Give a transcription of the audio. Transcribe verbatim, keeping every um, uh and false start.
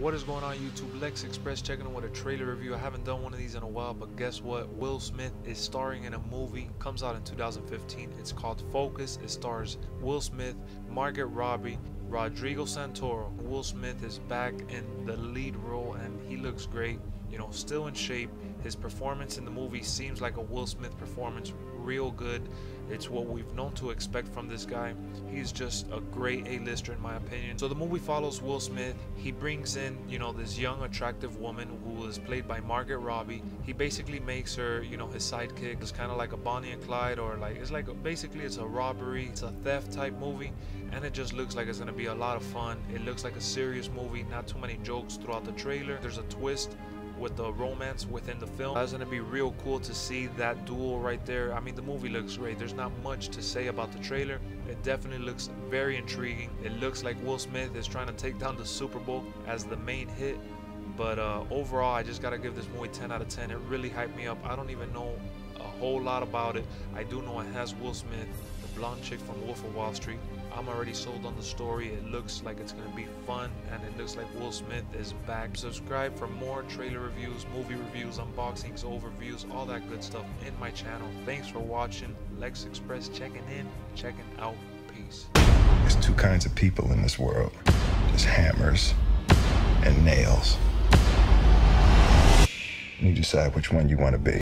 What is going on, YouTube? Lex Express checking in with a trailer review. I haven't done one of these in a while, but guess what? Will Smith is starring in a movie. Comes out in two thousand fifteen. It's called Focus. It stars Will Smith, Margot Robbie, Rodrigo Santoro. Will Smith is back in the lead role and he looks great. You know, still in shape. His performance in the movie seems like a Will Smith performance. Real good. It's what we've known to expect from this guy. He's just a great A-lister in my opinion. So the movie follows Will Smith. He brings in, you know, this young attractive woman who is played by Margot Robbie. He basically makes her, you know, his sidekick. It's kind of like a Bonnie and Clyde, or like it's like a, basically it's a robbery, it's a theft type movie, and it just looks like it's gonna be a lot of fun. It looks like a serious movie, not too many jokes throughout the trailer. There's a twist with the romance within the film. That's gonna be real cool to see that duel right there. I mean, the movie looks great. There's not much to say about the trailer. It definitely looks very intriguing. It looks like Will Smith is trying to take down the Super Bowl as the main hit. But uh, overall, I just gotta give this movie ten out of ten. It really hyped me up. I don't even know a whole lot about it. I do know it has Will Smith, the blonde chick from Wolf of Wall Street. I'm already sold on the story. It looks like it's gonna be fun, and it looks like Will Smith is back. Subscribe for more trailer reviews, movie reviews, unboxings, overviews, all that good stuff in my channel. Thanks for watching. Lex Express checking in, checking out. Peace. There's two kinds of people in this world. There's hammers and nails. You decide which one you want to be.